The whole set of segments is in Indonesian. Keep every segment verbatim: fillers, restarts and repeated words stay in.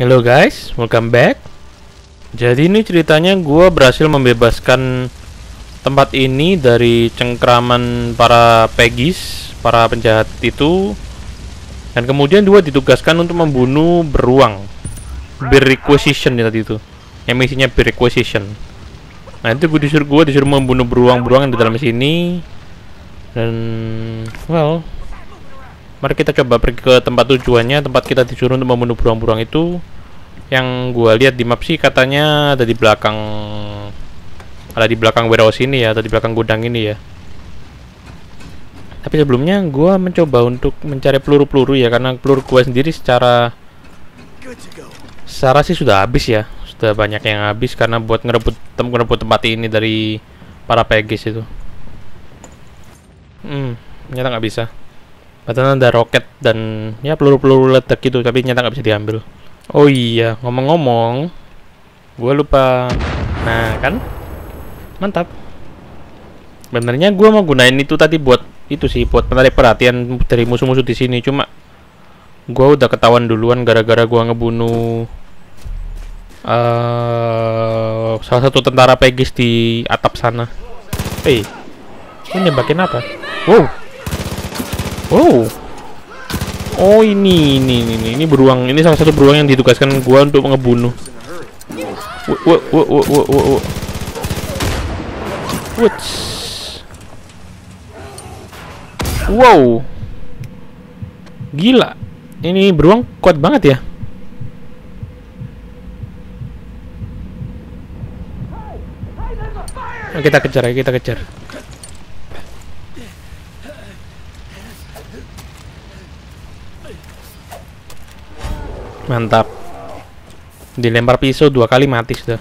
Hello guys, welcome back. Jadi ini ceritanya gue berhasil membebaskan tempat ini dari cengkraman para Peggies, para penjahat itu. Dan kemudian dua ditugaskan untuk membunuh beruang Bear Requisition ya, tadi itu yang misinya Bear Requisition. Nah itu gue disuruh, gue disuruh membunuh beruang-beruang yang di dalam sini. Dan well, mari kita coba pergi ke tempat tujuannya, tempat kita disuruh untuk membunuh beruang-beruang itu. Yang gua lihat di map sih katanya ada di belakang, ada di belakang warehouse ini ya, ada di belakang gudang ini ya. Tapi sebelumnya gua mencoba untuk mencari peluru-peluru ya, karena peluru gua sendiri secara secara sih sudah habis ya, sudah banyak yang habis karena buat ngerebut tem ngerebut tempat ini dari para Peggies itu. Hmm, ternyata nggak bisa. Padahal ada roket dan ya peluru-peluru ledak gitu, tapi nyata nggak bisa diambil. Oh iya, ngomong-ngomong gue lupa. Nah kan, mantap. Benernya gue mau gunain itu tadi buat itu sih, buat menarik perhatian dari musuh-musuh di sini. Cuma gue udah ketahuan duluan gara-gara gue ngebunuh uh, salah satu tentara Peggies di atap sana. Eh, hey, ini nembakin apa? Wow. Oh, oh ini, ini, ini, ini beruang, ini salah satu beruang yang ditugaskan gua untuk ngebunuh. Wuh, wuh, wuh, wuh, wuh, wow, gila, ini beruang kuat banget ya. Nah, kita kejar ya, kita kejar. Mantap. Dilempar pisau dua kali mati sudah.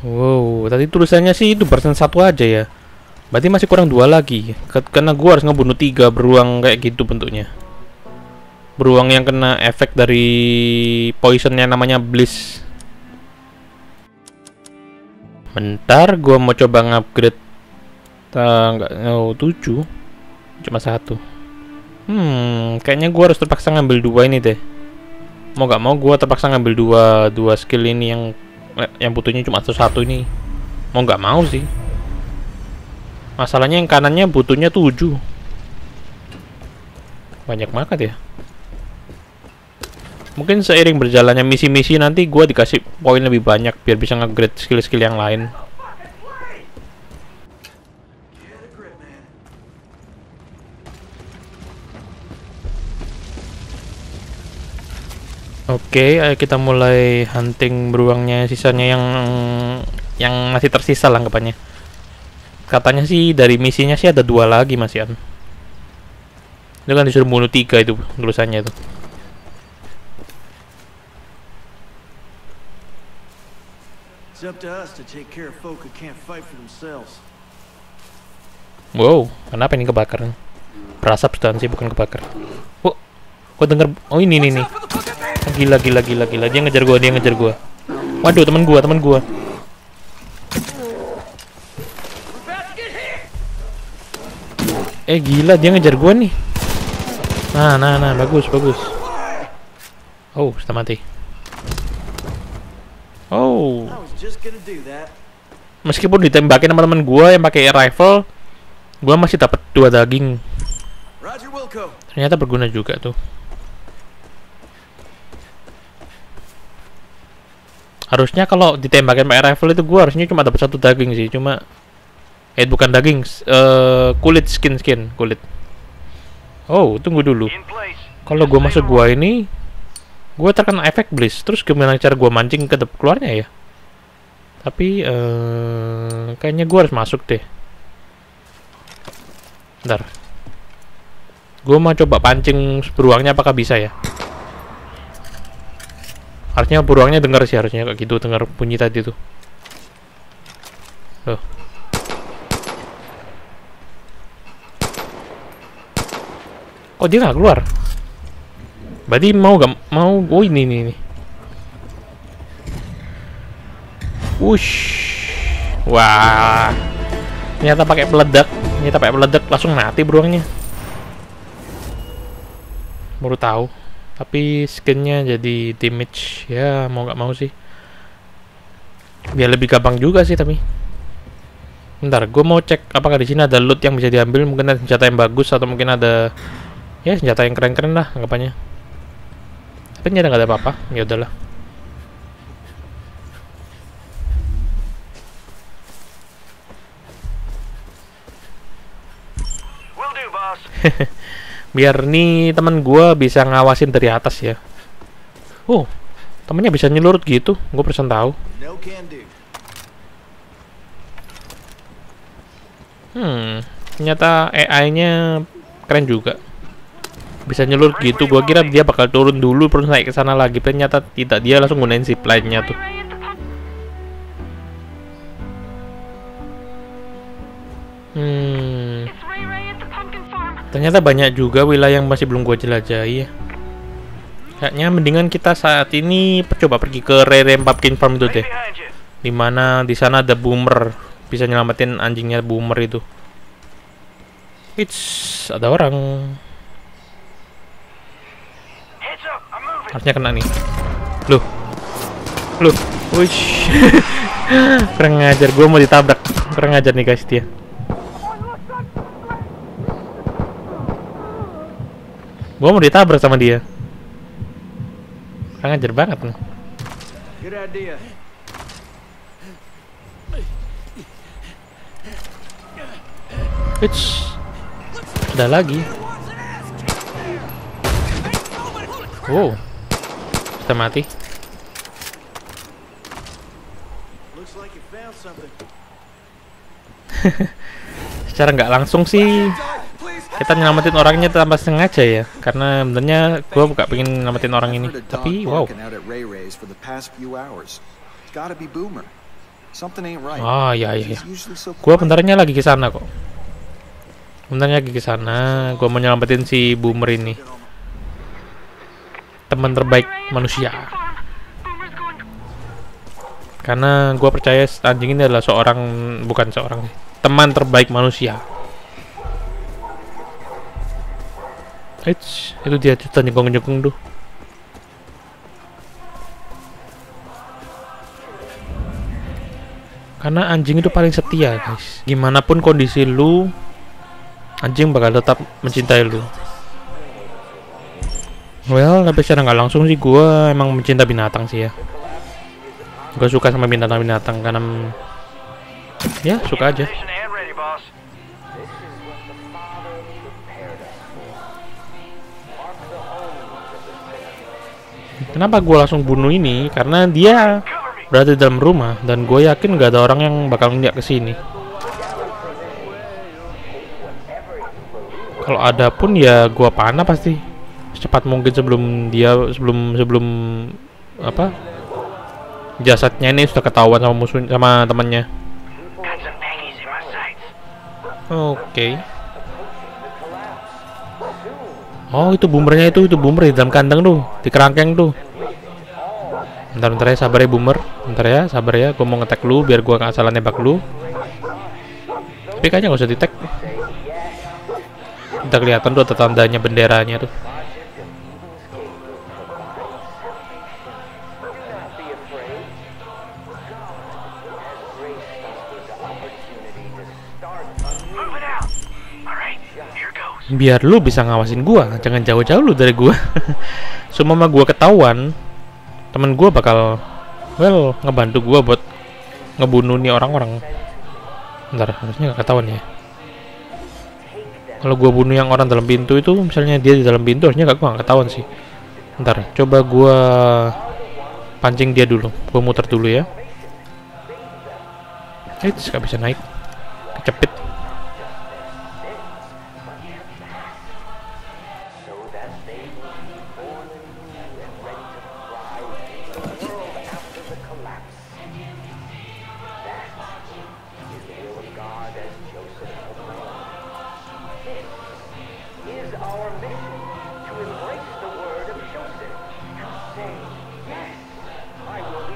Wow, tadi tulisannya sih itu persen satu aja ya. Berarti masih kurang dua lagi. Karena gua harus ngebunuh tiga beruang kayak gitu bentuknya. Beruang yang kena efek dari poisonnya namanya bliss. Bentar, gua mau coba ngupgrade. Enggak, oh, tujuh. Cuma satu. Hmm, kayaknya gue harus terpaksa ngambil dua ini deh. Mau gak mau gue terpaksa ngambil dua dua skill ini yang eh, yang butuhnya cuma satu satu ini. Mau gak mau sih. Masalahnya yang kanannya butuhnya tujuh. Banyak banget ya. Mungkin seiring berjalannya misi-misi nanti gue dikasih poin lebih banyak biar bisa nge-upgrade skill-skill yang lain. Oke, okay, kita mulai hunting beruangnya, sisanya yang yang masih tersisa lah anggapannya. Katanya sih dari misinya sih ada dua lagi masih an. Itu kan disuruh bunuh tiga itu tulisannya itu. Wow, kenapa ini kebakaran? Berasap sudah sih, bukan kebakar. Oh, kok denger? Oh ini nih nih. Gila, gila, gila, gila. Dia ngejar gua, dia ngejar gua. Waduh, teman gua, teman gua. Eh, gila, dia ngejar gua nih. Nah, nah, nah, bagus, bagus. Oh, sudah mati. Oh. Meskipun ditembakin sama teman gua yang pakai rifle, gua masih dapat dua daging. Ternyata berguna juga tuh. Harusnya kalau ditembakin pakai rifle itu gue harusnya cuma dapat satu daging sih, cuma eh bukan daging, uh, kulit, skin skin kulit. Oh tunggu dulu, kalau gue masuk gua ini gue terkena efek bliss, terus gimana cara gue mancing ke keluarnya ya? Tapi uh, kayaknya gue harus masuk deh. Bentar, gue mau coba pancing beruangnya apakah bisa ya? Harusnya beruangnya dengar sih, harusnya kayak gitu, dengar bunyi tadi tuh. Loh. Kok dia nggak keluar? Berarti mau gak mau, oh ini nih nih. Wush. Wah. Ternyata pakai peledak, ternyata pakai peledak langsung mati beruangnya. baru tahu. Tapi skinnya jadi damage ya, mau nggak mau sih. Biar lebih gampang juga sih tapi. Bentar, gue mau cek apakah di sini ada loot yang bisa diambil. Mungkin ada senjata yang bagus atau mungkin ada ya senjata yang keren-keren lah anggapannya. Tapi ini ada nggak ada apa-apa? Ya udahlah. Biar nih teman gue bisa ngawasin dari atas ya. Oh, temennya bisa nyelurut gitu, gue persen tahu. Hmm, ternyata A I-nya keren juga. Bisa nyelurut gitu, gue kira dia bakal turun dulu, terus naik ke sana lagi. Ternyata tidak, dia langsung gunain zipline-nya tuh. Hmm, ternyata banyak juga wilayah yang masih belum gue jelajahi ya. Kayaknya mendingan kita saat ini coba pergi ke Rae-rae farm itu deh. Dimana di sana ada Boomer, bisa nyelamatin anjingnya Boomer itu. It's ada orang. Harusnya kena nih. Loh. Loh. Wish. Kurang ngajar, gue mau ditabrak. Kurang ngajar nih guys dia. Gue mau ditabrak sama dia. Ngajar banget nih. It's ada lagi. Wow, kita mati. Secara nggak langsung sih kita nyelamatin orangnya tanpa sengaja ya, karena benernya gue gak pengen nyelamatin orang ini. Tapi wow. Oh iya iya, gue bentarnya lagi ke sana kok. Bentarnya lagi ke sana, gue mau nyelamatin si Boomer ini. Teman terbaik manusia. Karena gue percaya anjing ini adalah seorang, bukan seorang, teman terbaik manusia. Eits, itu dia cerita nyekong-nyekong tuh. Karena anjing itu paling setia guys. Gimana pun kondisi lu, anjing bakal tetap mencintai lu. Well, tapi secara nggak langsung sih gue emang mencinta binatang sih ya. Gue suka sama binatang-binatang karena ya suka aja. Kenapa gue langsung bunuh ini? Karena dia berada dalam rumah dan gue yakin gak ada orang yang bakal ngeliat kesini. Kalau ada pun ya gue panah pasti secepat mungkin sebelum dia sebelum sebelum apa jasadnya ini sudah ketahuan sama musuh sama temannya. Oke. Okay. Oh itu Boomernya, itu itu Boomer di dalam kandang tuh, di kerangkeng tuh. Bentar bentar ya, sabar ya Boomer, bentar ya, sabar ya. Gue mau ngetek lu biar gue nggak salah nembak lu. Tapi kayaknya nggak usah di tag. Udah kelihatan tuh ada tandanya, benderanya tuh. Biar lu bisa ngawasin gua, jangan jauh-jauh lu dari gua. Semua gua ketahuan, temen gua bakal well ngebantu gua buat ngebunuh nih orang-orang. Bentar, harusnya gak ketahuan ya. Kalau gua bunuh yang orang dalam pintu itu, misalnya dia di dalam pintu, harusnya gak, gua gak ketahuan sih. Bentar, coba gua pancing dia dulu, gua muter dulu ya. Eits, gak bisa naik, kecepit.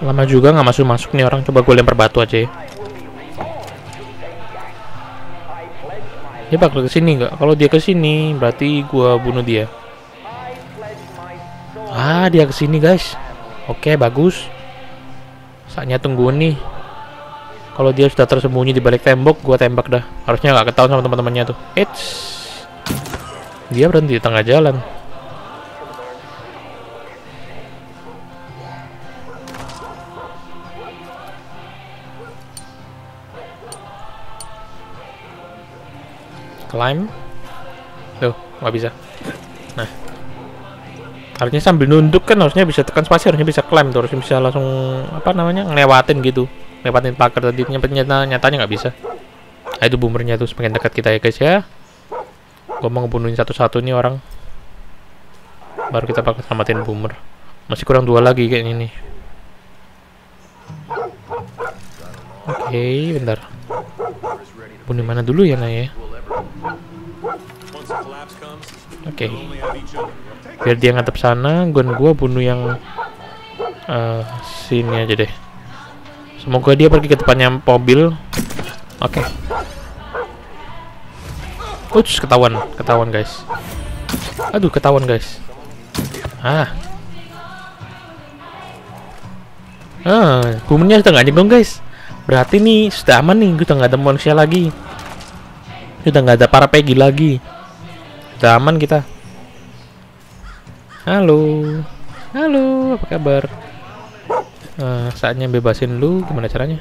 Lama juga nggak masuk-masuk nih orang. Coba gue lempar batu aja ya. Dia bakal kesini nggak? Kalau dia kesini berarti gue bunuh dia. Ah, dia kesini guys. Oke, bagus. Saatnya tungguin nih. Kalau dia sudah tersembunyi di balik tembok, gua tembak dah. Harusnya nggak ketahuan sama teman-temannya tuh. Eits. Dia berhenti di tengah jalan. Climb. Loh, nggak bisa. Nah. Harusnya sambil nunduk kan, harusnya bisa tekan spasi, harusnya bisa climb tuh, harusnya bisa langsung apa namanya? Ngelewatin gitu. Ngelewatin pagar tadi, nyatanya nggak bisa. Nah, itu boomernya tuh semakin dekat kita ya guys ya. Gua mau ngebunuhin satu-satu nih orang. Baru kita bakal selamatin boomer. Masih kurang dua lagi kayaknya nih. Oke, okay, bentar. Bunuh mana dulu ya, Nay ya? Oke, okay. Biar dia ngadep sana, gue gue bunuh yang uh, sini aja deh. Semoga dia pergi ke depannya mobil. Oke. Okay. Uts, ketahuan, ketahuan guys. Aduh, ketahuan guys. Ah, ah, boomernya sudah nggak nyemplung guys. Berarti nih sudah aman nih, kita nggak ada manusia lagi. Sudah nggak ada para Peggy lagi. Udah aman kita. Halo, halo, apa kabar? Nah, saatnya bebasin lu. Gimana caranya?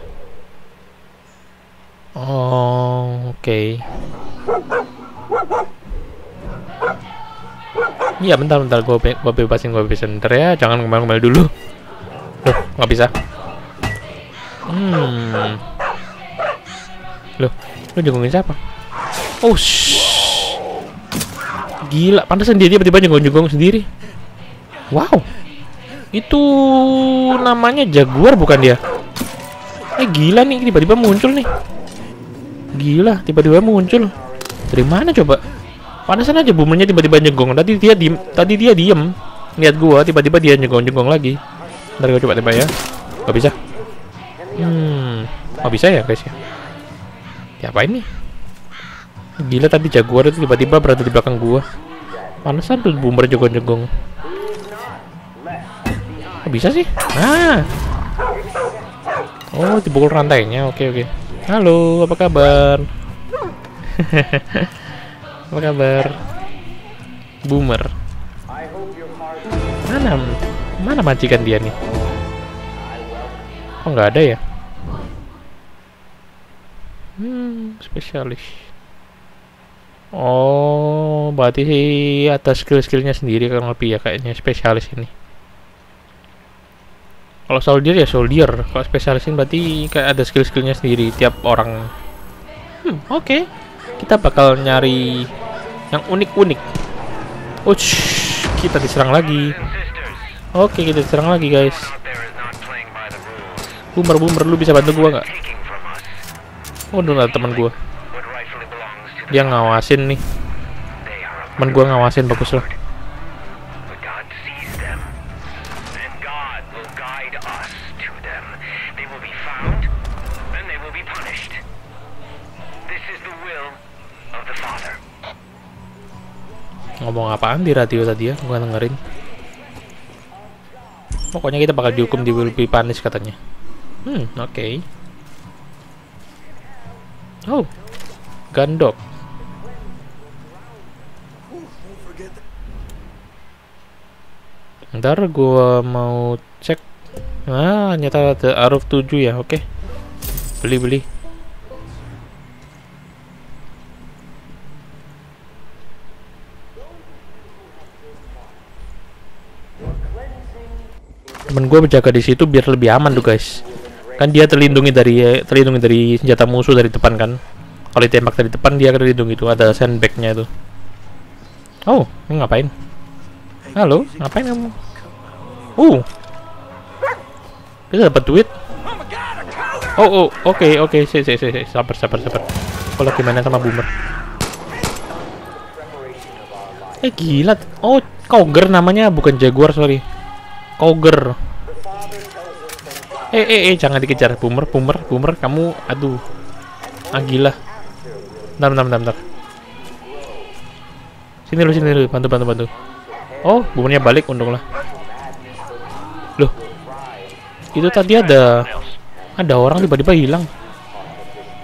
Oh, oke. Okay. Iya, bentar, bentar. Gua, be gua bebasin, gua bebasin bentar ya. Jangan ngomel-ngomel dulu. Loh, nggak bisa. Hmm. Loh, lu digongin siapa? Oh, shh. Gila, pantasan dia tiba-tiba nyenggong-nyenggong sendiri. Wow. Itu namanya jaguar bukan dia? Eh gila nih, tiba-tiba muncul nih. Gila, tiba-tiba muncul. Dari mana coba? Pantasan aja boomernya tiba-tiba nyenggong. Tadi dia diem, tadi dia diem. Lihat gua, tiba-tiba dia nyenggong-nyenggong lagi. Ntar gua coba tembak ya. Gak bisa. Hmm, gak bisa ya guys ya. Diapain nih? Gila, tadi jaguar itu tiba-tiba berada di belakang gua. Panasan tuh boomer jegong-jegong. Oh, bisa sih? Nah. Oh, dibukul rantainya. Oke, oke. Halo, apa kabar? Apa kabar? Boomer. Mana? Mana majikan dia nih? Kok nggak ada ya? Hmm, spesialis. Oh, berarti ada skill-skillnya sendiri kan lebih ya kayaknya spesialis ini. Kalau soldier ya soldier, kalau spesialis ini berarti kayak ada skill-skillnya sendiri tiap orang. Hmm, oke. Okay. Kita bakal nyari yang unik-unik. Uch, kita diserang lagi. Oke, okay, kita diserang lagi guys. Boomer-boomer, lu bisa bantu gua nggak? Oh, ada teman gua. Dia ngawasin nih. Temen gue ngawasin, bagus loh. Ngomong apaan di radio tadi ya? Gue dengerin. Pokoknya kita bakal dihukum, di will be punished katanya. Hmm, oke. Okay. Oh, gandok. Ntar gua mau cek. Nah, nyata ada aruf tujuh ya. Oke. Okay. Beli-beli. Temen gua berjaga di situ biar lebih aman tuh, guys. Kan dia terlindungi dari terlindungi dari senjata musuh dari depan kan. Kalau ditembak dari depan dia terlindungi itu, ada sandbag-nya itu. Oh, ini ngapain? Halo, ngapain kamu? Uh, kita dapat duit. Oh, oh, oke, okay, oke, okay. si, si, si, sabar, sabar, sabar. Kalau gimana sama boomer? Eh gila, oh, Cougar namanya, bukan jaguar, sorry. Cougar. Eh, eh, eh, jangan dikejar, boomer, boomer, boomer, kamu, aduh, ah gila. Bentar, bentar, bentar, bentar. Sini lu, sini lu, bantu, bantu, bantu. Oh, bumernya balik, untunglah. Itu tadi ada ada orang tiba-tiba hilang.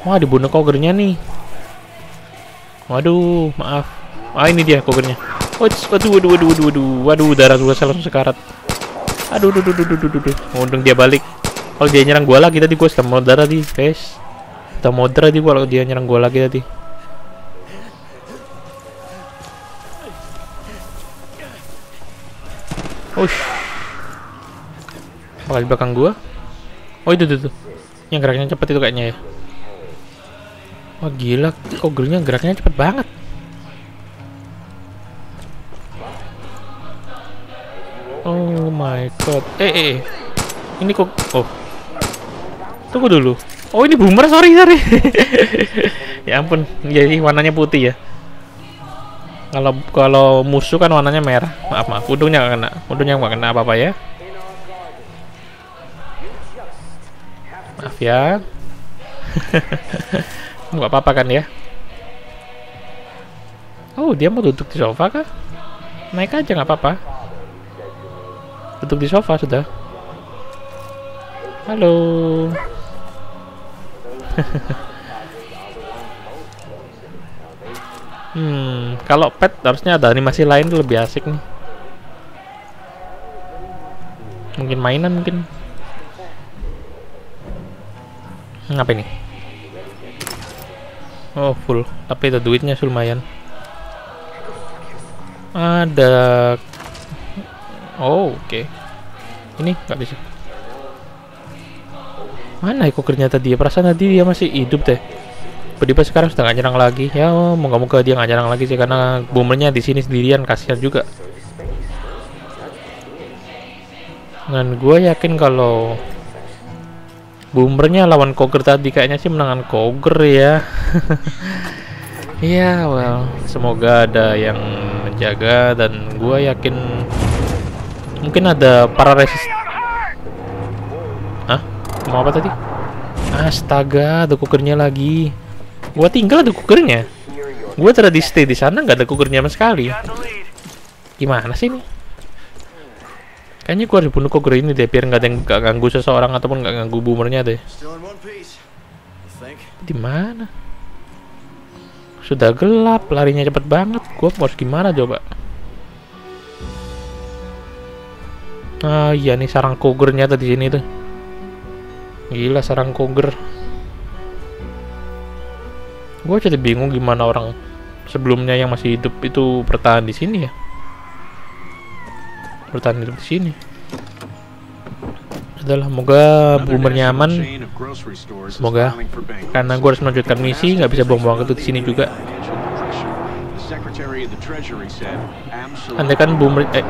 Wah, dibunuh kogernya nih. Waduh, maaf. Ah, ini dia kogernya. Waduh, waduh, waduh, waduh, waduh, waduh, darah gua langsung sekarat. Aduh, duh, duh, duh, duh, duh, duh. Untung dia balik. Kalau dia nyerang gua lagi tadi, gua sudah mau darah di face. Kita mau darah di gua kalau dia nyerang gua lagi tadi. Ush. Apa di belakang gua? Oh, itu tuh, tuh. Yang geraknya cepat itu kayaknya ya. Wah, gila, kok girlnya geraknya cepet banget. Oh my god. Eh, eh, eh. Ini kok. Oh, tunggu dulu. Oh, ini Boomer, sorry, sorry. Ya ampun, jadi warnanya putih ya. Kalau kalau musuh kan warnanya merah. Maaf, maaf. Untungnya nggak kena. Untungnya nggak kena apa-apa ya. Maaf ya. Nggak apa-apa kan ya. Oh, dia mau duduk di sofa kah? Naik aja nggak apa-apa. Duduk di sofa sudah. Halo. Hmm, kalau pet harusnya ada animasi lain tuh lebih asik nih. Mungkin mainan mungkin. Hmm, apa ini? Oh, full, tapi itu duitnya lumayan. Ada, oh, oke, okay. Ini nggak bisa. Mana ya kokernya tadi? Perasaan tadi dia masih hidup deh. Tiba-tiba sekarang sudah nggak nyerang lagi. Ya, moga-moga dia nggak nyerang lagi sih, karena Boomernya di sini sendirian, kasihan juga. Dan gue yakin kalau Boomernya lawan Cougar tadi kayaknya sih menangan Cougar ya. Iya, yeah, well, semoga ada yang menjaga, dan gue yakin mungkin ada para resist. Hah? Mau apa tadi? Astaga, ada Cougarnya lagi. Gue tinggal ada Cougarnya. Gue tadi stay di sana nggak ada Cougarnya sama sekali. Gimana sih ini? Kayaknya gue harus bunuh Cougar ini deh, biar nggak ada yang gak ganggu seseorang ataupun nggak ganggu Boomernya deh. Di mana? Sudah gelap, larinya cepet banget. Gue harus gimana coba? Ah iya nih sarang Cougarnya tadi sini tuh. Gila sarang Cougar. Gue jadi bingung gimana orang sebelumnya yang masih hidup itu bertahan di sini ya. Bertahan hidup di sini. Adalah moga Boomer nyaman. Semoga, karena gue harus melanjutkan misi, nggak bisa buang-buang waktu di sini juga. Andai kan Boomer, eh.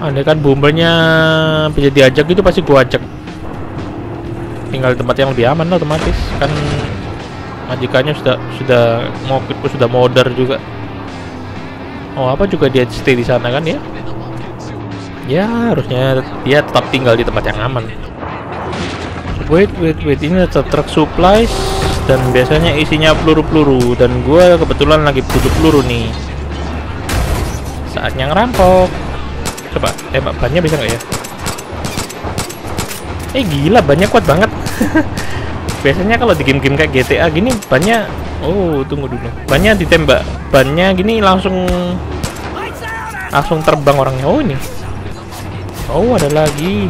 Andai kan Boomernya bisa diajak itu pasti gue ajak. Tinggal tempat yang lebih aman lah, otomatis kan. Majikannya sudah sudah mau sudah modar juga. Oh, apa juga dia stay di sana kan ya? Ya, harusnya dia tetap tinggal di tempat yang aman. Wait, wait, wait. Ini ada truk supplies dan biasanya isinya peluru-peluru, dan gua kebetulan lagi butuh peluru nih. Saatnya ngerampok. Coba tembak bannya bisa nggak ya? Eh, gila, bannya kuat banget. Biasanya kalau di game-game kayak G T A gini bannya, oh tunggu dulu, bannya ditembak, bannya gini langsung langsung terbang orangnya. Oh ini, oh ada lagi.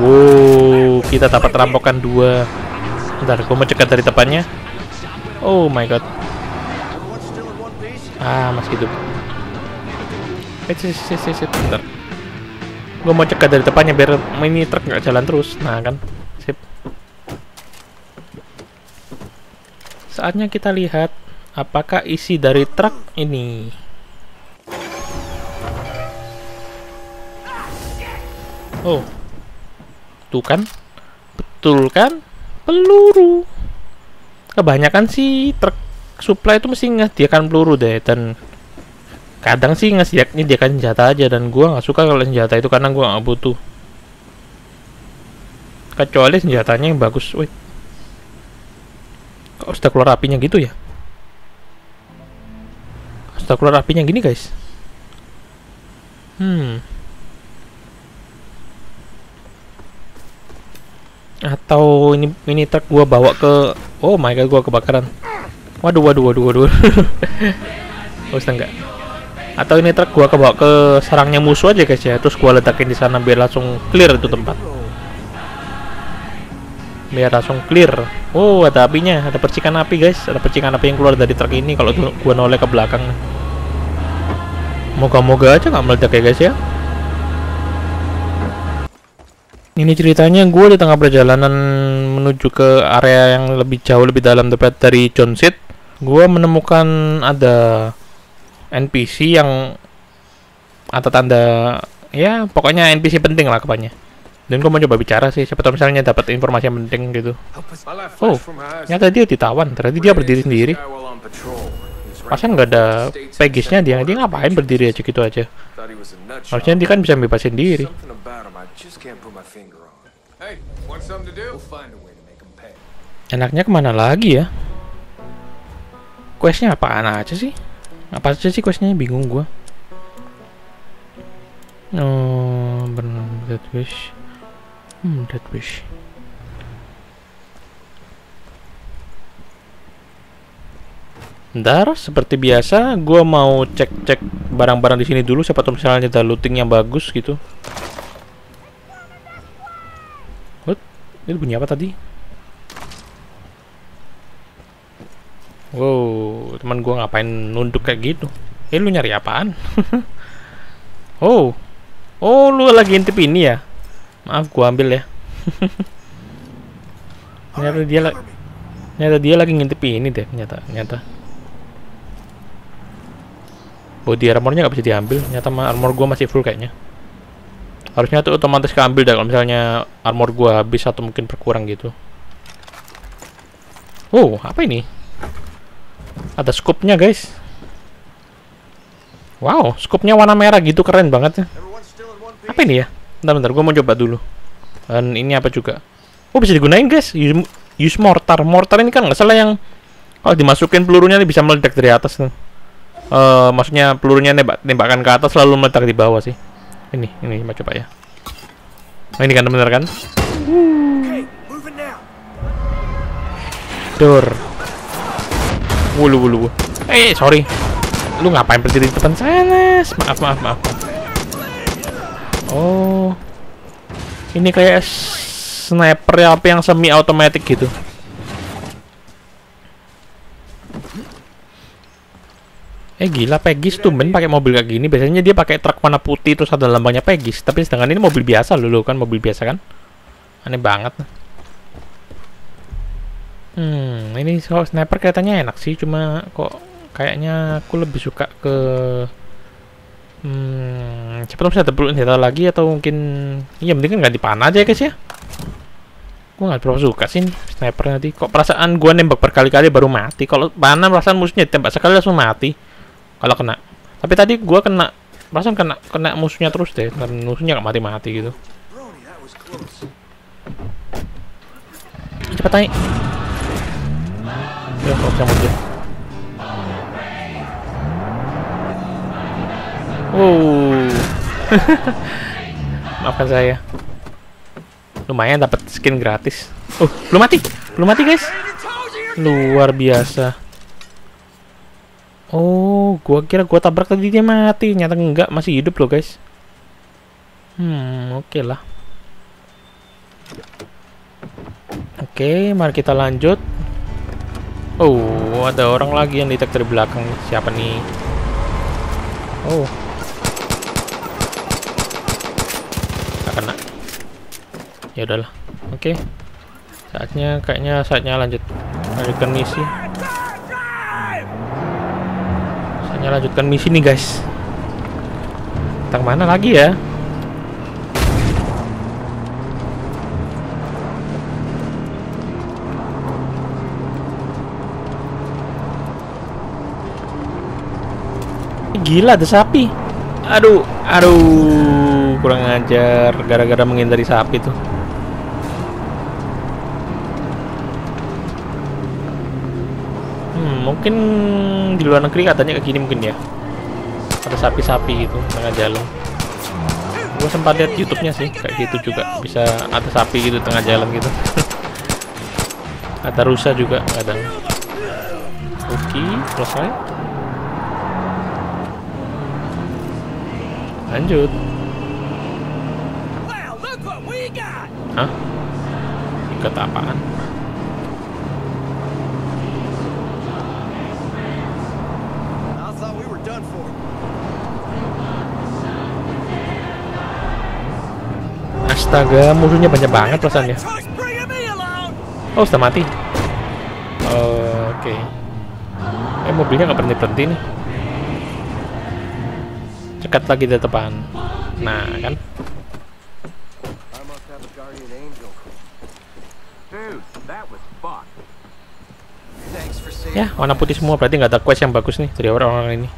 Wow, kita dapat rampokan dua. Bentar, gue mau cekat dari depannya. Oh my god. Ah, masih hidup. Eh, sit, sit, sit, sit. Bentar. Gue mau cekat dari depannya biar mini truk nggak jalan terus. Nah kan, sip. Saatnya kita lihat apakah isi dari truk ini. Oh, tuh kan, betul kan, peluru. Kebanyakan sih truk supply itu mesti menyediakan peluru deh, dan kadang sih ngasihnya dia kan senjata aja, dan gua nggak suka kalau senjata itu karena gua nggak butuh, kecuali senjatanya yang bagus. Wait, kok sudah keluar apinya gitu ya? Setelah keluar apinya gini guys. Hmm. Atau ini mini truk gua bawa ke, oh my god, gua kebakaran. Waduh waduh waduh waduh. Oh, enggak. Atau ini truk gua kebawa ke sarangnya musuh aja guys ya. Terus gua letakin di sana biar langsung clear itu tempat. Biar langsung clear. Oh, ada apinya, ada percikan api guys. Ada percikan api yang keluar dari truk ini kalau gua noleh ke belakang. Moga-moga aja nggak meledak ya guys ya. Ini ceritanya gue di tengah perjalanan menuju ke area yang lebih jauh, lebih dalam tepat dari John Seed. Gue menemukan ada N P C yang atau tanda, ya pokoknya N P C penting lah kepannya. Dan gue mau coba bicara sih, siapa tahu misalnya dapat informasi yang penting gitu. Oh, nyata dia ditawan, ternyata dia berdiri sendiri. Pasan nggak ada Peggies-nya, dia dia ngapain berdiri aja gitu aja. Harusnya dia kan bisa bebasin diri. Enaknya kemana lagi ya? Questnya apaan aja sih? Apa aja sih questnya? Bingung gua. Oh, benar, that wish. Hmm, that wish. Ntar seperti biasa, gua mau cek-cek barang-barang di sini dulu. Siapa tahu misalnya ada looting yang bagus gitu. What? Itu bunyi apa tadi? Wow, teman gua ngapain nunduk kayak gitu? Eh, lu nyari apaan? Oh, oh, lu lagi intip ini ya? Maaf, gua ambil ya. Ternyata dia lagi, ternyata dia lagi ngintip ini deh. Nyata, nyata. Body armornya nggak bisa diambil, nyata armor gua masih full kayaknya. Harusnya tuh otomatis keambil dah kalau misalnya armor gua habis atau mungkin berkurang gitu. Oh, apa ini? Ada scoop-nya guys. Wow, scoop-nya warna merah gitu, keren banget ya. Apa ini ya? Bentar-bentar, gua mau coba dulu. Dan ini apa juga? Oh, bisa digunain guys. Use, use mortar. Mortar ini kan nggak salah yang kalau dimasukin pelurunya ini bisa meledak dari atas tuh. Uh, maksudnya pelurunya nembak, nembakan ke atas lalu meletak di bawah sih. Ini, ini coba ya. Nah, ini kan bener kan? Dor. Wulu wulu. Eh, sorry. Lu ngapain berdiri di depan sana? Maaf, maaf, maaf. Oh. Ini kayak sniper apa yang semi automatic gitu. Eh gila, Peggies tuh men pakai mobil kayak gini. Biasanya dia pakai truk warna putih terus ada lambangnya Peggies. Tapi sedangkan ini mobil biasa loh, kan mobil biasa kan. Aneh banget. Hmm, ini soal sniper kelihatannya enak sih, cuma kok kayaknya aku lebih suka ke hmm, siapa tahu bisa ada senjata lagi atau mungkin iya mending kan ganti panah aja ya guys ya. Gue gak terlalu suka sih nih, sniper nanti. Kok perasaan gue nembak berkali-kali baru mati. Kalau panah perasaan musuhnya tembak sekali langsung mati kalau kena. Tapi tadi gua kena, perasaan kena kena musuhnya terus deh, dan musuhnya gak mati-mati gitu. Cepat naik. Ya, kok bisa muncul. Wow. Maafkan saya. Lumayan dapat skin gratis. Oh, belum mati. Belum mati, guys. Luar biasa. Oh, gua kira gua tabrak tadi dia mati, nyata enggak, masih hidup loh guys. Hmm, oke okay lah. Oke, okay, mari kita lanjut. Oh, ada orang lagi yang di-tag dari belakang. Siapa nih? Oh, gak kena. Ya udahlah. Oke, okay. Saatnya, kayaknya saatnya lanjut. Lanjutkan misi. Lanjutkan misi nih guys. Kita kemana lagi ya? Gila, ada sapi. Aduh, aduh, kurang ajar. Gara-gara menghindari sapi tuh. Hmm, mungkin di luar negeri katanya kayak gini mungkin ya. Ada sapi-sapi gitu tengah jalan. Gue sempat lihat YouTube-nya sih kayak gitu juga, bisa ada sapi gitu tengah jalan gitu. Ada rusa juga kadang. Oke, selesai. Lanjut. Hah? Ikat apaan? Astaga, musuhnya banyak banget perasaannya. Oh, sudah mati. Oh, oke. Okay. Eh, mobilnya nggak berhenti-berhenti nih. Cekat lagi di depan. Nah, kan. Ya, warna putih semua, berarti nggak ada quest yang bagus nih dari orang-orang ini.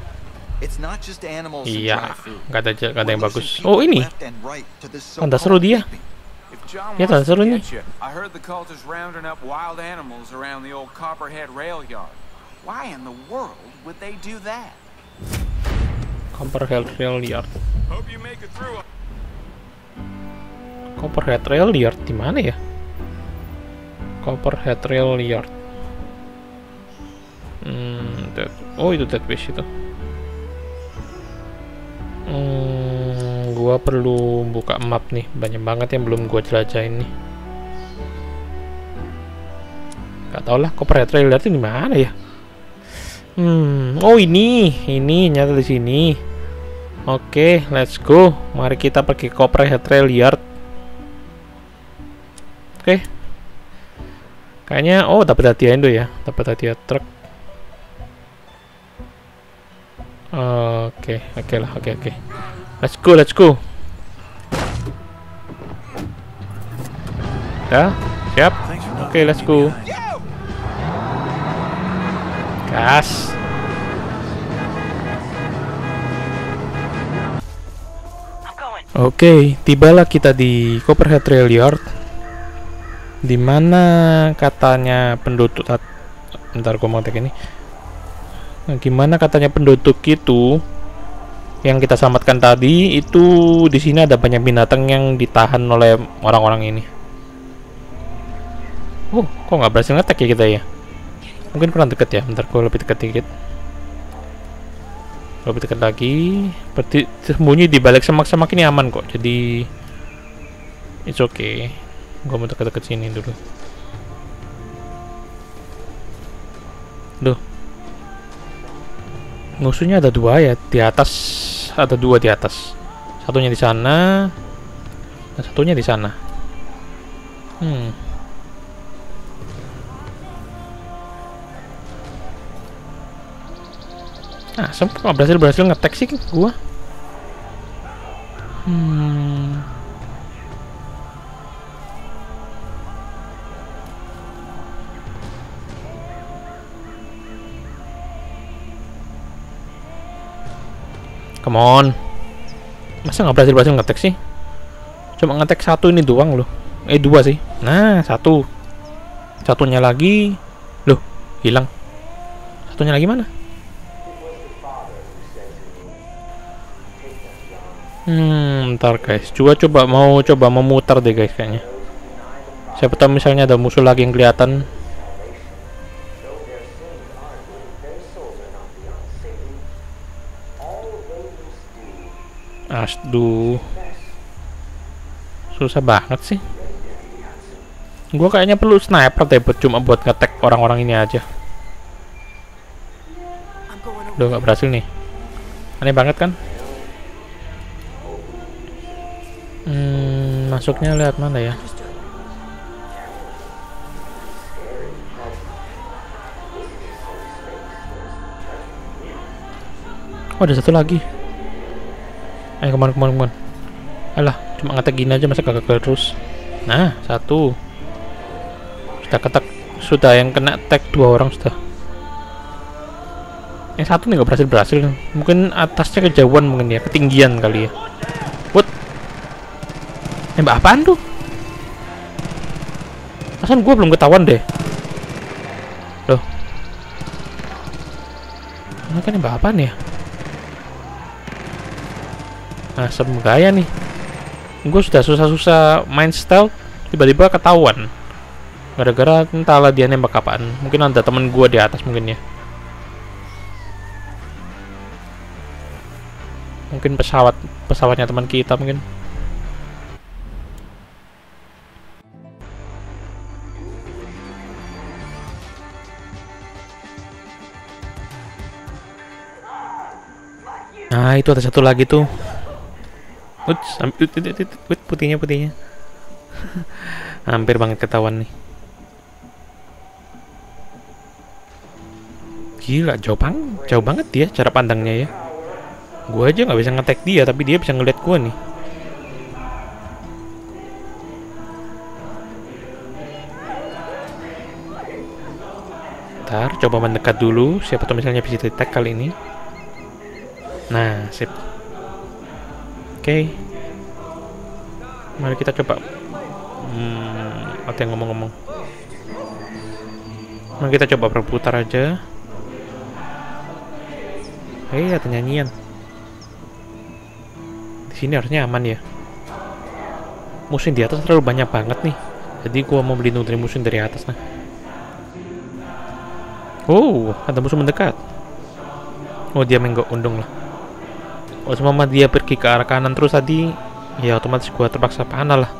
Iya, nggak ada, nggak ada yang bagus. Oh, ini. Tanda seru dia. Ya, tanda seru nih. Copperhead Trail Yard. Copperhead Trail Yard di mana ya? Copperhead Trail Yard. Hmm, that, oh itu dead wish itu. Hmm, gua perlu buka map nih, banyak banget yang belum gua jelajahin nih. Gak tau lah, Copperhead Trail Yard di mana ya? Hmm, oh ini, ini nyata di sini. Oke, okay, let's go. Mari kita pergi Copperhead Trail Yard. Oke. Okay. Kayaknya, oh dapat hadiah Indo ya, dapat hadiah truk. Oke, oke lah, oke oke. Let's go, let's go. Ya, siap. Oke, okay, let's go. Gas. Oke, okay, tibalah kita di Copperhead Trail Yard. Dimana katanya penduduk, bentar gua mau tag ini. Nah, gimana katanya penduduk itu yang kita selamatkan tadi itu di sini ada banyak binatang yang ditahan oleh orang-orang ini. Oh, kok nggak berhasil ngetek ya kita ya? Mungkin kurang deket ya. Bentar gua lebih deket dikit. Lebih deket lagi. Berarti sembunyi di balik semak-semak ini aman kok. Jadi it's okay. Gua mau deket-deket sini dulu. Duh, musuhnya ada dua ya, di atas ada dua di atas. Satunya di sana, dan satunya di sana. Hmm. Nah, sempat berhasil berhasil ngetek sih gua. Hmm. Come on. Masa nggak berhasil-berhasil ngetek sih? Cuma ngetek satu ini doang loh. Eh, dua sih. Nah, satu. Satunya lagi. Loh, hilang. Satunya lagi mana? Hmm, ntar guys. Coba coba mau coba memutar deh guys kayaknya. Siapa tahu misalnya ada musuh lagi yang kelihatan. Aduh, susah banget sih. Gue kayaknya perlu sniper deh, cuma buat ngetek orang-orang ini aja. Udah nggak berhasil nih. Aneh banget kan? Hmm, masuknya lihat mana ya? Oh, ada satu lagi. Eh, kemana, kemana, kemana. Alah, cuma ngetek gini aja, masa kagak terus. Nah, satu. Sudah ketek. Sudah yang kena tag dua orang sudah. Yang satu nih gak berhasil-berhasil. Mungkin atasnya kejauhan mungkin ya. Ketinggian kali ya. What? Nembak apaan tuh? Masa gue belum ketahuan deh. Loh. Mereka nembak apaan ya? Asem gaya nih. Gue sudah susah-susah main stealth, tiba-tiba ketahuan. Gara-gara entahlah dia nembak apaan. Mungkin ada temen gue di atas mungkin ya. Mungkin pesawat pesawatnya teman kita mungkin. Nah, itu ada satu lagi tuh. Uts, ambil, putihnya, putihnya. Hampir banget ketahuan nih. Gila, jauh banget, jauh banget dia cara pandangnya ya. Gue aja nggak bisa nge-tag dia, tapi dia bisa ngeliat gue nih. Ntar, coba mendekat dulu. Siapa tuh misalnya bisa di-tag kali ini. Nah, sip. Oke, okay. Mari kita coba. Hmm, ada yang ngomong-ngomong. Mari kita coba berputar aja. Hei, ada nyanyian. Di sini harusnya aman ya. Musuh di atas terlalu banyak banget nih. Jadi gua mau melindungi dari musuh dari atas nah. Oh, ada musuh mendekat. Oh, dia menggok undung lah. Kalau semama dia pergi ke arah kanan terus tadi, ya otomatis gua terpaksa panah lah.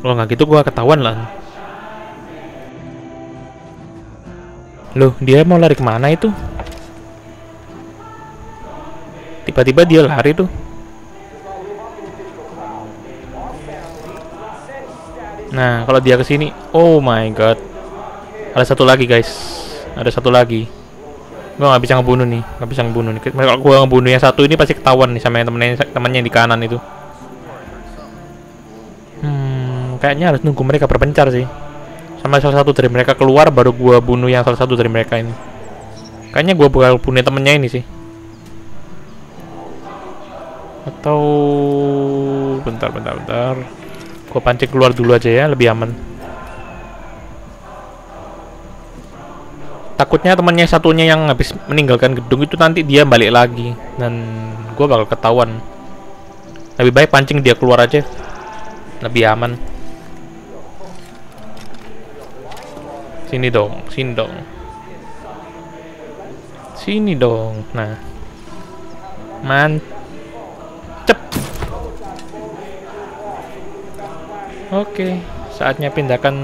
Kalau nggak gitu gua ketahuan lah. Loh, dia mau lari kemana itu? Tiba-tiba dia lari tuh. Nah, kalau dia kesini, oh my god. Ada satu lagi guys. Ada satu lagi. Gue nggak bisa ngebunuh nih, nggak bisa ngebunuh nih. Kalau gue ngebunuh yang satu ini pasti ketahuan nih sama yang temennya, temennya yang di kanan itu. Hmm, kayaknya harus nunggu mereka berpencar sih. Sama salah satu dari mereka keluar, baru gue bunuh yang salah satu dari mereka ini. Kayaknya gue bakal bunuh temennya ini sih. Atau bentar, bentar, bentar. Gue pancing keluar dulu aja ya, lebih aman. Takutnya temannya satunya yang habis meninggalkan gedung itu nanti dia balik lagi dan gue bakal ketahuan. Lebih baik pancing dia keluar aja, lebih aman. Sini dong, sini dong, sini dong. Nah, mantep. Oke, saatnya pindahkan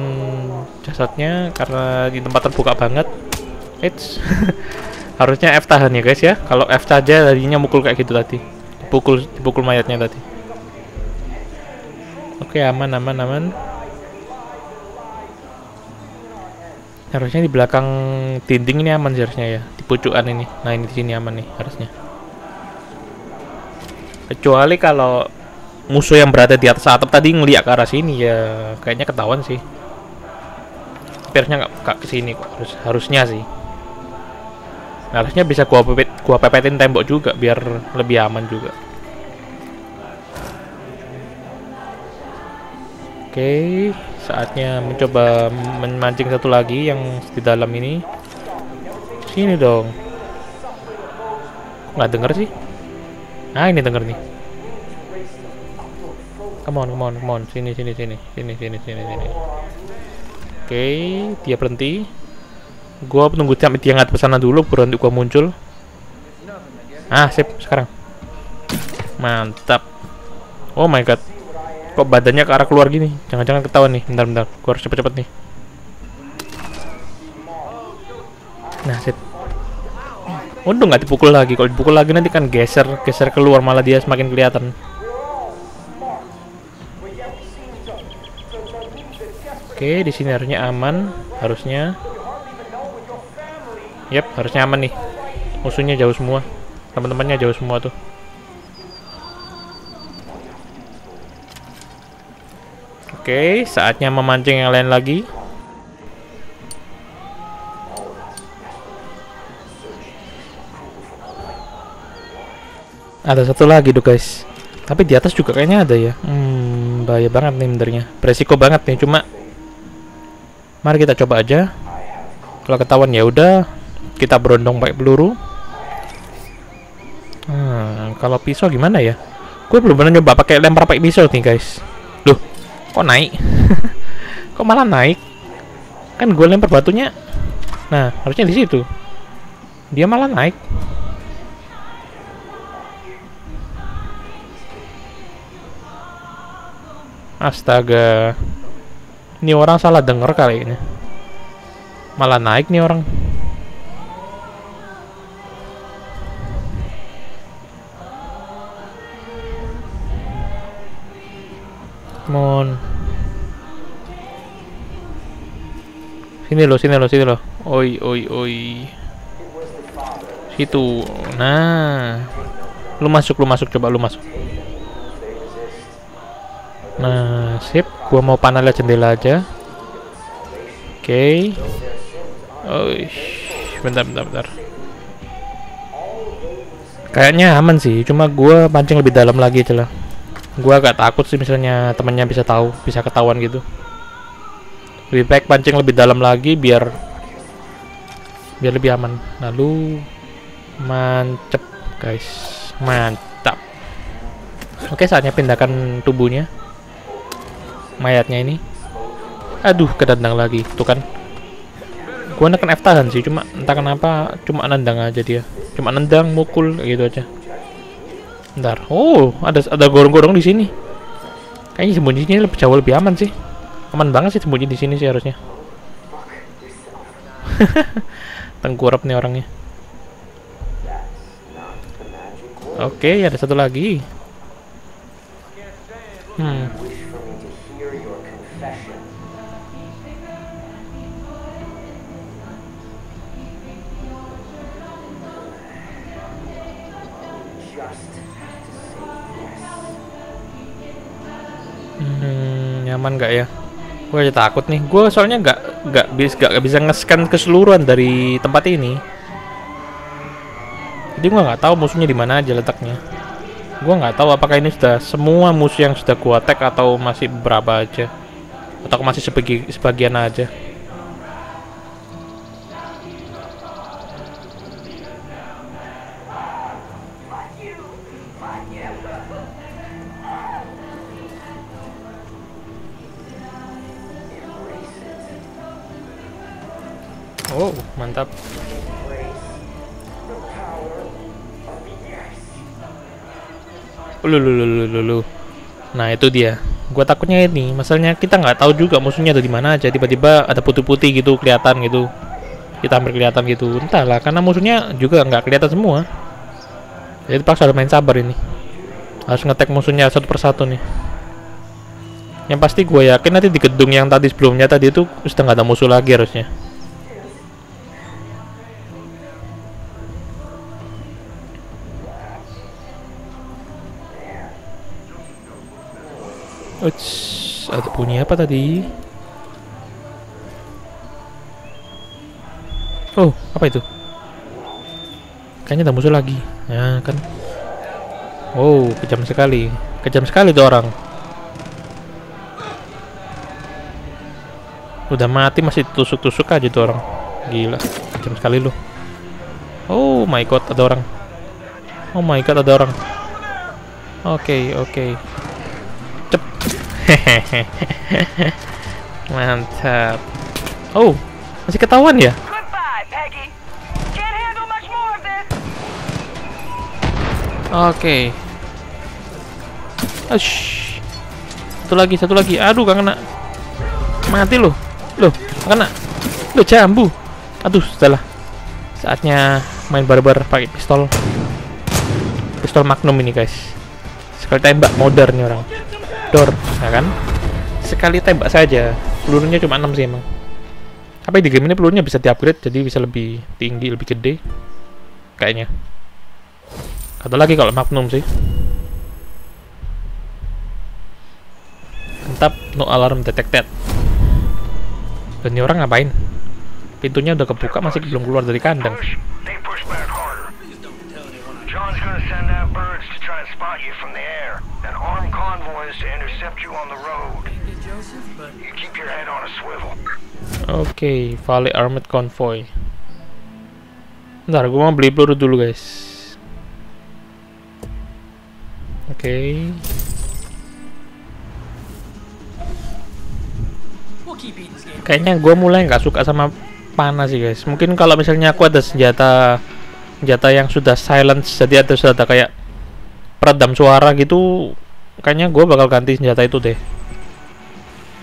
jasadnya karena di tempat terbuka banget. Eits. Harusnya F tahan ya guys ya. Kalau F saja tadinya mukul kayak gitu tadi. Pukul, dipukul mayatnya tadi. Oke, aman, aman, aman. Harusnya di belakang dinding ini aman seharusnya ya. Di pucukan ini. Nah, ini di sini aman nih harusnya. Kecuali kalau musuh yang berada di atas atap tadi ngeliat ke arah sini ya, kayaknya ketahuan sih. Harusnya nggak ke sini kok, harus harusnya sih. Nah, harusnya bisa gua pepet, gua pepetin tembok juga biar lebih aman juga. Oke, okay, saatnya mencoba memancing satu lagi yang di dalam ini. Sini dong. Nggak denger sih? Nah, ini denger nih. Come on, come on, come on. Sini, sini, sini, sini, sini, sini, sini. Oke, okay, dia berhenti. Gua menunggu sampai dia ngadep sana dulu, baru nanti gua muncul. Ah, sip, sekarang. Mantap. Oh my god. Kok badannya ke arah keluar gini? Jangan-jangan ketahuan nih. Bentar, bentar. Gua harus cepet-cepet nih. Nah, sip. Untung nggak dipukul lagi. Kalau dipukul lagi nanti kan geser, geser keluar malah dia semakin kelihatan. Oke, di sini harusnya aman, harusnya. Yap, harusnya aman nih. Musuhnya jauh semua, teman-temannya jauh semua tuh. Oke, saatnya memancing yang lain lagi. Ada satu lagi tuh guys, tapi di atas juga kayaknya ada ya. Hmm, bahaya banget nih benernya, beresiko banget nih cuma. Mari kita coba aja. Kalau ketahuan ya udah, kita berondong pakai peluru. Kalau pisau gimana ya? Gue belum pernah nyoba pakai lempar pakai pisau nih, guys. Duh, kok naik? Kok malah naik? Kan gue lempar batunya. Nah, harusnya di situ. Dia malah naik. Astaga. Ini orang salah denger kali ini. Malah naik nih orang. Mon. Sini loh, sini loh, sini loh. Oi, oi, oi. Situ. Nah. Lu masuk, lu masuk, coba lu masuk. Nah, sip. Gua mau panel jendela aja. Oke. Okay. Oh, bentar, bentar, bentar. Kayaknya aman sih, cuma gua pancing lebih dalam lagi aja lah. Gua agak takut sih misalnya temennya bisa tahu, bisa ketahuan gitu. Lebih baik pancing lebih dalam lagi biar biar lebih aman. Lalu mancep, guys. Mantap. Oke, saatnya pindahkan tubuhnya. Mayatnya ini. Aduh, ketendang lagi. Tuh kan. Gua neken F tahan sih, cuma entah kenapa cuma nendang aja dia. Cuma nendang, mukul gitu aja. Bentar. Oh, ada ada gorong-gorong di sini. Kayaknya sembunyinya lebih jauh lebih aman sih. Aman banget sih sembunyi di sini sih harusnya. Tengkurap nih orangnya. Oke, okay, ada satu lagi. Hmm. Hmm, nyaman nggak ya? Gue aja takut nih. Gue soalnya nggak nggak bis nggak bisa nge-scan keseluruhan dari tempat ini. Jadi gue nggak tahu musuhnya di mana aja letaknya. Gue nggak tahu apakah ini sudah semua musuh yang sudah gue attack atau masih beberapa aja, atau masih sebagi, sebagian aja. Oh, mantap. Lulululululu. Nah, itu dia. Gua takutnya ini, masalahnya kita nggak tahu juga musuhnya ada di mana aja. Tiba-tiba ada putih-putih gitu kelihatan gitu. Kita hampir kelihatan gitu. Entahlah, karena musuhnya juga nggak kelihatan semua. Jadi paksa harus main sabar ini. Harus ngetek musuhnya satu persatu nih. Yang pasti gue yakin nanti di gedung yang tadi sebelumnya tadi itu sudah nggak ada musuh lagi harusnya. Uts, ada bunyi apa tadi? Oh, apa itu? Kayaknya ada musuh lagi. Ya kan. Oh, kejam sekali. Kejam sekali tuh orang. Udah mati masih tusuk-tusuk aja tuh orang. Gila, kejam sekali loh. Oh my god, ada orang. Oh my god, ada orang. Oke, okay, oke. Okay. Mantap. Oh, masih ketahuan ya? Oke. Okay. Ush. Satu lagi, satu lagi. Aduh, gak kena. Mati loh. Loh, gak kena. Loh, jambu. Aduh, sudahlah. Saatnya main barbar pakai pistol. Pistol Magnum ini, guys. Sekali tembak modern nih orang. Dor, nah kan? Sekali tembak saja. Pelurunya cuma enam sih emang. Tapi di game ini pelurunya bisa di-upgrade, jadi bisa lebih tinggi, lebih gede. Kayaknya. Atau lagi kalau Magnum sih. Mantap, no alarm detected. Dan ini orang ngapain? Pintunya udah kebuka, masih belum keluar dari kandang. Oke, Valley Armored Convoy. Bentar, gue mau beli peluru dulu, guys. Okay. Kayaknya gue mulai nggak suka sama panas sih guys. Mungkin kalau misalnya aku ada senjata senjata yang sudah silence, jadi ada senjata kayak peredam suara gitu, kayaknya gue bakal ganti senjata itu deh.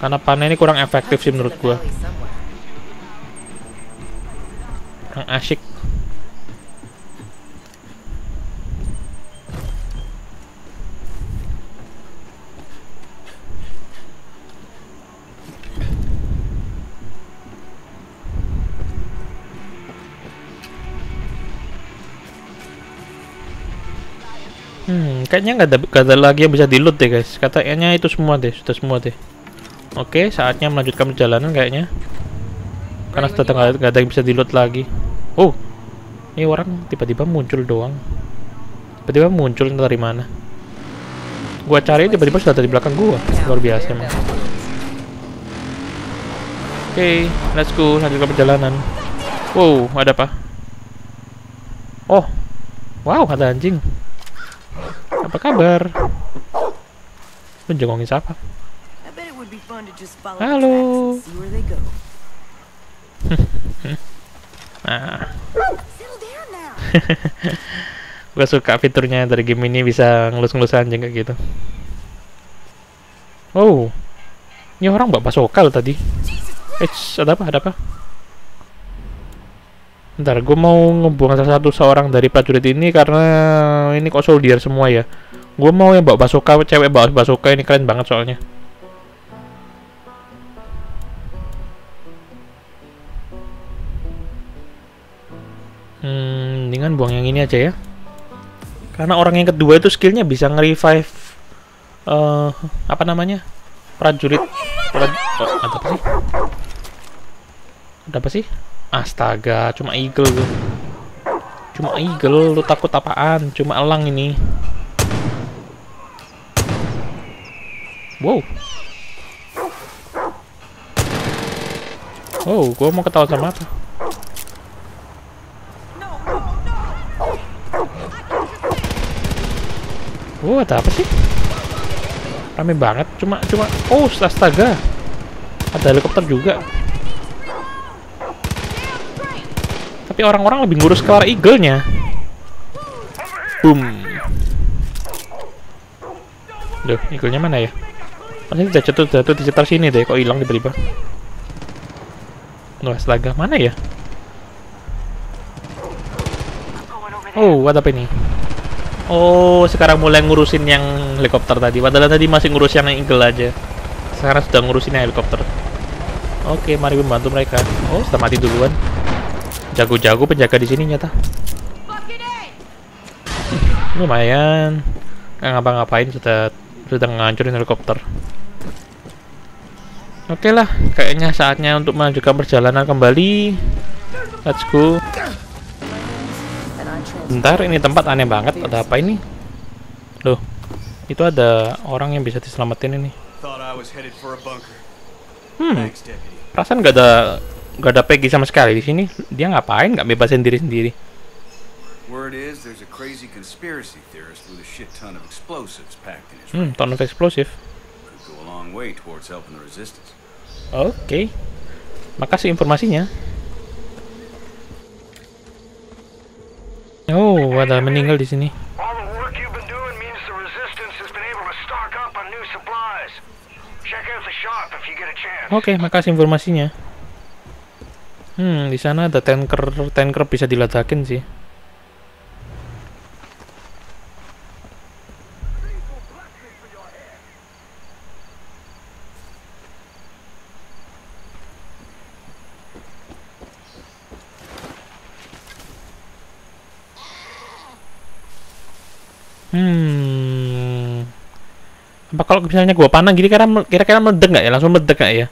Karena panah ini kurang efektif sih menurut gue. Kurang asyik. Hmm, kayaknya nggak ada, gak ada lagi yang bisa di-loot deh guys. Katanya itu semua deh, sudah semua deh. Oke, saatnya melanjutkan perjalanan kayaknya. Karena sudah nggak ada, ada yang bisa di-loot lagi. Oh, ini orang tiba-tiba muncul doang. Tiba-tiba muncul entah dari mana. Gua cari tiba-tiba sudah ada di belakang gua. Luar biasa emang. Oke, let's go, lanjutkan perjalanan. Wow, ada apa? Oh, wow, ada anjing. Apa kabar? Menjengongin siapa? Halo. Nah. Gue suka fiturnya dari game ini, bisa ngelus-ngelus anjing kayak gitu. Oh, ini orang bawa basokal tadi. Eh, ada apa? Ada apa? Ntar gue mau ngebuang salah satu seorang dari prajurit ini karena ini kok soldier semua ya. Gue mau yang bawa bazooka, cewek bawa bazooka ini keren banget soalnya. Hmm, mendingan buang yang ini aja ya. Karena orang yang kedua itu skillnya bisa nge-revive uh, apa namanya prajurit. Praj oh, ada apa sih? Ada apa sih? Astaga, cuma eagle gue. Cuma eagle, lu takut apaan? Cuma elang ini. Wow. Wow, gue mau ketawa sama apa? Wow, ada apa sih? Rame banget, cuma, cuma. Oh, astaga. Ada helikopter juga. Tapi orang-orang lebih ngurus ke arah eagle-nya. Boom. Duh, eagle-nya mana ya? Masih udah jatuh-jatuh di sekitar sini deh. Kok hilang tiba-tiba? Loh, astaga. Mana ya? Oh, what apa ini? Oh, sekarang mulai ngurusin yang helikopter tadi. Padahal tadi masih ngurus yang eagle aja. Sekarang sudah ngurusin yang helikopter. Oke, mari membantu mereka. Oh, sudah mati duluan. Jago-jago penjaga di sini nyata. Lumayan. Nggak ngapa-ngapain, sudah sudah ngancurin helikopter. Oke lah, kayaknya saatnya untuk melanjutkan perjalanan kembali. Let's go. Bentar, ini tempat aneh banget. Ada apa ini? Loh, itu ada orang yang bisa diselamatin ini. Hmm, perasaan nggak ada. Gak ada Peggy sama sekali di sini. Dia ngapain? Gak bebasin diri sendiri. Hmm, ton of explosive. Oke, okay. Makasih informasinya. Oh, ada meninggal di sini. Oke, okay, makasih informasinya. Hmm, di sana ada tanker, tanker bisa diletakin sih. Hmm. Apa kalau misalnya gua panah gini kira-kira meledak nggak ya? Langsung meledak nggak ya?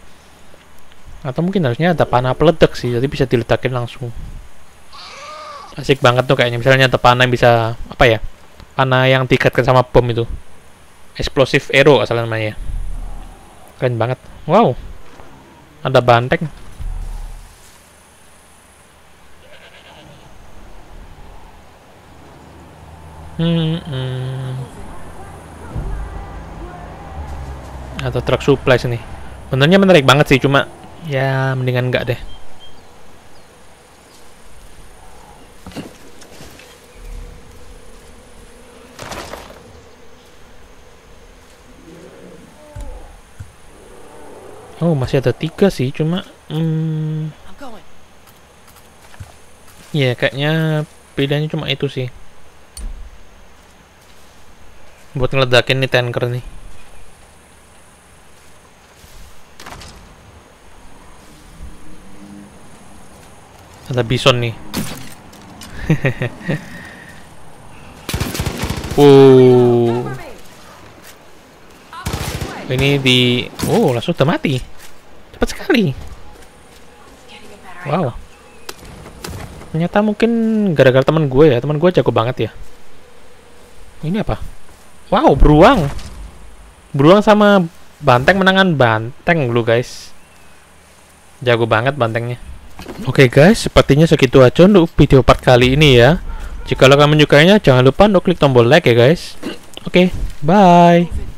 Atau mungkin harusnya ada panah peledak sih, jadi bisa diletakin langsung. Asik banget tuh kayaknya. Misalnya ada panah yang bisa, apa ya, panah yang diikatkan sama bom itu. Explosive arrow asal namanya. Keren banget. Wow, ada banteng. Hmm, hmm. atau truk supply sini. Benernya menarik banget sih, cuma ya mendingan enggak deh. Oh, masih ada tiga sih, cuma hmm, ya yeah, kayaknya bedanya cuma itu sih. Buat ngeledakin nih tanker nih. Ada bison nih. Wow. Ini di... Oh, langsung udah mati. Cepat sekali. Wow. Ternyata mungkin gara-gara teman gue ya. Teman gue jago banget ya. Ini apa? Wow, beruang. Beruang sama banteng menangan banteng dulu, guys. Jago banget bantengnya. Oke, okay, guys, sepertinya segitu aja untuk video part kali ini ya. Jika kalian menyukainya, jangan lupa untuk klik tombol like ya, guys. Oke, okay, bye.